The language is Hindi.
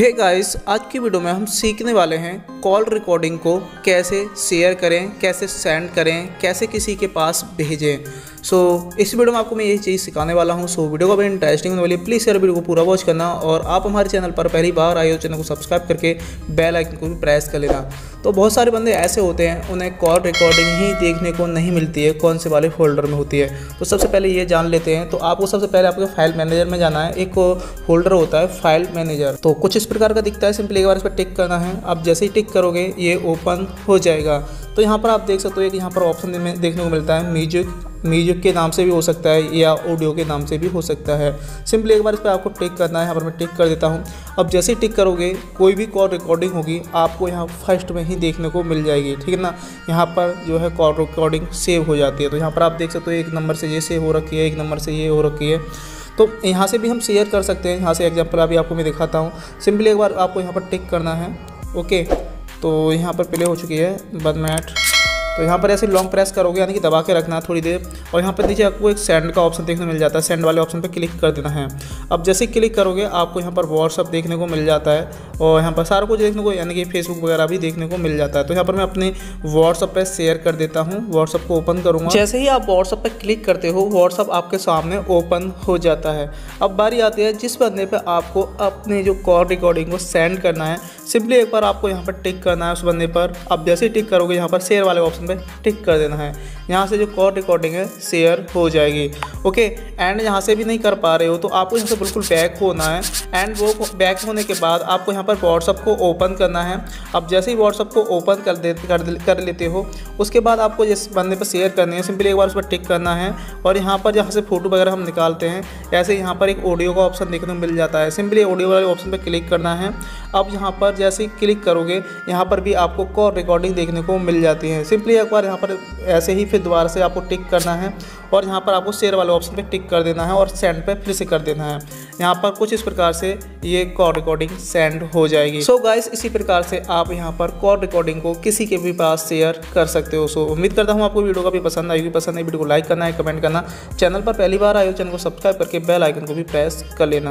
हे गाइस, आज की वीडियो में हम सीखने वाले हैं कॉल रिकॉर्डिंग को कैसे शेयर करें, कैसे सेंड करें, कैसे किसी के पास भेजें। सो इस वीडियो में आपको मैं यही चीज़ सिखाने वाला हूँ। सो वीडियो को बड़ी इंटरेस्टिंग होने वाली है, प्लीज़ यार वीडियो को पूरा वॉच करना। और आप हमारे चैनल पर पहली बार आए हो, चैनल को सब्सक्राइब करके बेल आइकन को भी प्रेस कर लेना। तो बहुत सारे बंदे ऐसे होते हैं, उन्हें कॉल रिकॉर्डिंग ही देखने को नहीं मिलती है, कौन से वाले फोल्डर में होती है। तो सबसे पहले ये जान लेते हैं। तो आपको सबसे पहले आपको फाइल मैनेजर में जाना है। एक फोल्डर होता है फाइल मैनेजर, तो कुछ इस प्रकार का दिखता है। सिंपली एक बार इस पर टिक करना है। आप जैसे ही टिक करोगे ये ओपन हो जाएगा। तो यहाँ पर आप देख सकते हो कि यहाँ पर ऑप्शन देखने को मिलता है म्यूजिक के नाम से भी हो सकता है या ऑडियो के नाम से भी हो सकता है। सिंपली एक बार इस पर आपको टिक करना है। यहाँ पर मैं टिक कर देता हूँ। अब जैसे ही टिक करोगे कोई भी कॉल रिकॉर्डिंग होगी आपको यहाँ फर्स्ट में ही देखने को मिल जाएगी, ठीक है ना। यहाँ पर जो है कॉल रिकॉर्डिंग सेव हो जाती है। तो यहाँ पर आप देख सकते हो एक नंबर से ये सेव हो रखी है, एक नंबर से ये हो रखी है। तो यहाँ से भी हम शेयर कर सकते हैं। यहाँ से एग्जाम्पल अभी आपको मैं दिखाता हूँ। सिंपली एक बार आपको यहाँ पर टिक करना है। ओके, तो यहाँ पर प्ले हो चुकी है 1 मिनट। तो यहाँ पर ऐसे लॉन्ग प्रेस करोगे, यानी कि दबा के रखना है थोड़ी देर। और यहाँ पर नीचे आपको एक सेंड का ऑप्शन देखने को मिल जाता है, सेंड वाले ऑप्शन पर क्लिक कर देना है। अब जैसे ही क्लिक करोगे आपको यहाँ पर व्हाट्सअप देखने को मिल जाता है और यहाँ पर सारा कुछ देखने को, यानी कि फेसबुक वगैरह भी देखने को मिल जाता है। तो यहाँ पर मैं अपने व्हाट्सअप पर शेयर कर देता हूँ। व्हाट्सअप को ओपन करूँगा। जैसे ही आप व्हाट्सअप पर क्लिक करते हो व्हाट्सअप आपके सामने ओपन हो जाता है। अब बारी आती है जिस बंदे पर आपको अपने जो कॉल रिकॉर्डिंग को सेंड करना है। सिंपली एक बार आपको यहाँ पर टिक करना है उस बंदे पर। आप जैसे ही टिक करोगे यहाँ पर शेयर वाले ऑप्शन पर टिक कर देना है। यहाँ से जो कॉल रिकॉर्डिंग है शेयर हो जाएगी। ओके, एंड यहाँ से भी नहीं कर पा रहे हो तो आपको यहाँ से बिल्कुल बैक होना है। एंड वो बैक होने के बाद आपको यहाँ पर व्हाट्सअप को ओपन करना है। अब जैसे ही व्हाट्सअप को ओपन कर लेते हो उसके बाद आपको जिस बंदे पर शेयर करनी है सिंपली एक बार उस पर टिक करना है। और यहाँ पर जहाँ से फ़ोटो वगैरह हम निकालते हैं ऐसे यहाँ पर एक ऑडियो का ऑप्शन देखने को मिल जाता है। सिंपली ऑडियो वाले ऑप्शन पर क्लिक करना है। अब यहाँ पर जैसे ही क्लिक करोगे यहाँ पर भी आपको कॉल रिकॉर्डिंग देखने को मिल जाती है। सिंपली एक बार यहाँ पर ऐसे ही फिर दोबारा से आपको टिक करना है और यहाँ पर आपको शेयर वाले ऑप्शन पे टिक कर देना है और सेंड पे फिर से कर देना है। यहाँ पर कुछ इस प्रकार से ये कॉल रिकॉर्डिंग सेंड हो जाएगी। सो गाइस, इसी प्रकार से आप यहाँ पर कॉल रिकॉर्डिंग को किसी के भी पास शेयर कर सकते हो। सो उम्मीद करता हूँ आपको वीडियो का भी पसंद आएगी। पसंद आई वीडियो को लाइक करना है, कमेंट करना। चैनल पर पहली बार आए हो चैनल को सब्सक्राइब करके बेल आइकन को भी प्रेस कर लेना।